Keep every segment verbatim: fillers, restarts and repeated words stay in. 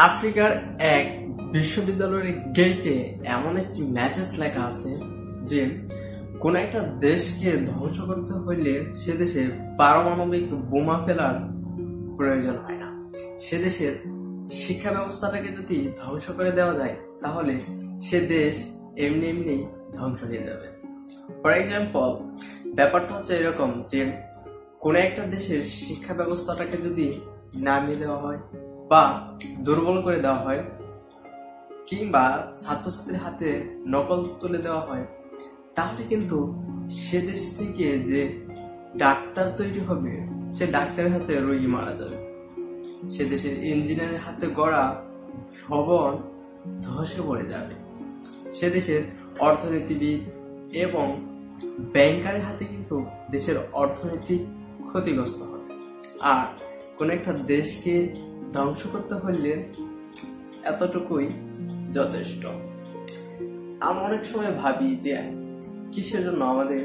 आफ्रिकार एक विश्वविद्यालय गेटे एमन एक मैसेज लेखा आछे जे कोन एकटा देश के ध्वंस करते हइले से देशे पारमाणविक बोमा फेलार प्रयोजन हय ना। से देशेर शिक्षा व्यवस्थाटाके यदि ध्वंस करे देওয়া যায় তাহলে से देश एमनि एमनि ध्वंस হয়ে যাবে। ফর एग्जाम्पल ব্যাপারটা হচ্ছে এরকম যে কোন একটা দেশের শিক্ষা ব্যবস্থাটাকে যদি নামিয়ে দেওয়া হয় বা দুর্বল করে দেওয়া হয় কিংবা ছাত্রছাত্রীদের হাতে নকল তুলে দেওয়া হয় তাহলে কিন্তু সে দেশ থেকে যে ডাক্তার তৈরি হবে সে ডাক্তারের হাতে রোগী মারা যাবে। সে দেশের ইঞ্জিনিয়ারের হাতে গড়া ভবন ধসে পড়ে যাবে। সে দেশের অর্থনীতিবিদ এবং ব্যাংকারের হাতে কিন্তু দেশের অর্থনীতি ক্ষতিগ্রস্ত হবে। আর কোন একটা দেশকে ধ্বংস করতে হলে এতটুকুই যথেষ্ট। আমি অনেক সময় ভাবি যে কিসের জন্য আমাদের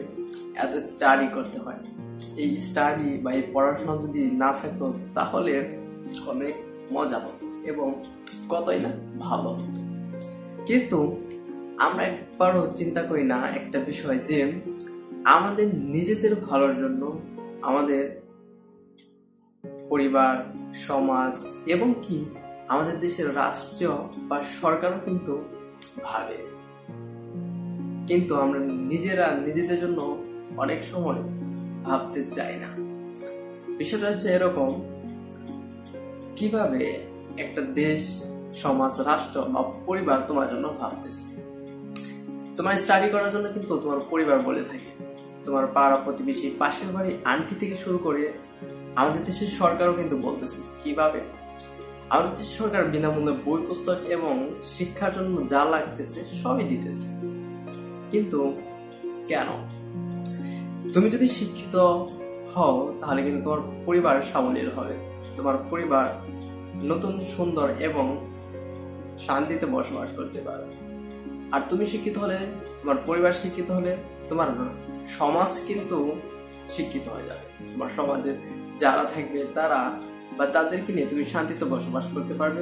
এত স্টাডি করতে হয়। এই স্টাডি বা এই পড়াশোনা যদি না থাকতো তাহলে অনেক মজা হতো এবং কতই না ভালো হতো। কিন্তু আমরা একবারও চিন্তা করি না একটা বিষয় যে আমাদের নিজেদের ভালোর জন্য আমাদের পরিবার, সমাজ এবং কি আমাদের দেশের রাষ্ট্র বা সরকারও কিন্তু ভাবে, কিন্তু আমরা নিজেরা নিজেদের জন্য অনেক সময় ভাবতে চাই না। বিষয়টা হচ্ছে এরকম, কিভাবে একটা দেশ, সমাজ, রাষ্ট্র বা পরিবার তোমার জন্য ভাবতেছে। তোমার স্টাডি করার জন্য কিন্তু তোমার পরিবার বলে থাকে, তোমার পাড়া প্রতিবেশী, পাশের বাড়ি আন্টি থেকে শুরু করে আমাদের দেশের সরকারও কিন্তু বলতেছে। কিভাবে আমাদের দেশের সরকার বিনামূল্যে বই, পুস্তক এবং শিক্ষার জন্য যা লাগতেছে সবই দিতেছে। কিন্তু কেন? তুমি যদি শিক্ষিত হও তাহলে কিন্তু তোমার পরিবার সাবলীল হবে, তোমার পরিবার নতুন, সুন্দর এবং শান্তিতে বসবাস করতে পারবে। আর তুমি শিক্ষিত হলে, তোমার পরিবার শিক্ষিত হলে তোমার সমাজ কিন্তু শিক্ষিত হয়ে যাবে। তোমার সমাজে যারা থাকবে তারা বা তাদেরকে নিয়ে তুমি শান্তিতে বসবাস করতে পারবে,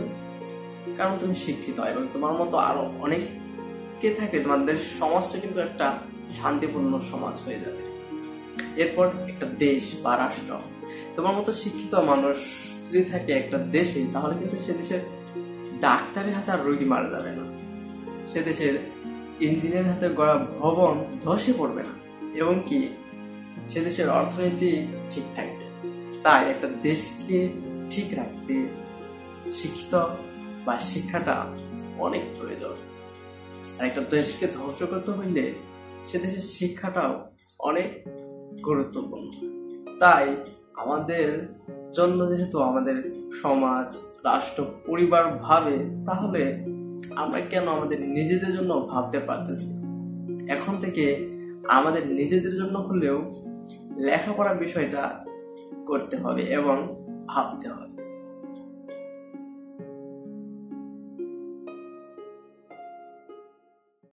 কারণ তুমি শিক্ষিত এবং তোমার মতো আরো অনেক কে থাকলে তোমাদের সমাজটা কিন্তু একটা শান্তিপূর্ণ সমাজ হয়ে যাবে। এরপর একটা দেশ বা রাষ্ট্র, তোমার মতো শিক্ষিত মানুষ যদি থাকে একটা দেশে তাহলে কিন্তু সে দেশের ডাক্তারের হাতে আর রোগী মারা যাবে না, সে দেশের ইঞ্জিনিয়ারের হাতে গড়া ভবন ধসে পড়বে না এবং কি সে দেশের অর্থনীতি ঠিক থাকবে। তাই একটা দেশকে ঠিক রাখতে শিক্ষিত বা শিক্ষাটা অনেক প্রয়োজন। আর একটা দেশকে ধ্বংস করতে হইলে সে দেশের শিক্ষাটাও অনেক গুরুত্বপূর্ণ। তাই আমাদের জন্য যেহেতু আমাদের সমাজ, রাষ্ট্র, পরিবার ভাবে, তাহলে আমরা কেন আমাদের নিজেদের জন্য ভাবতে পারতেছি? এখন থেকে আমাদের নিজেদের জন্য হলেও লেখাপড়ার বিষয়টা করতে হবে এবং ভাবতে হবে।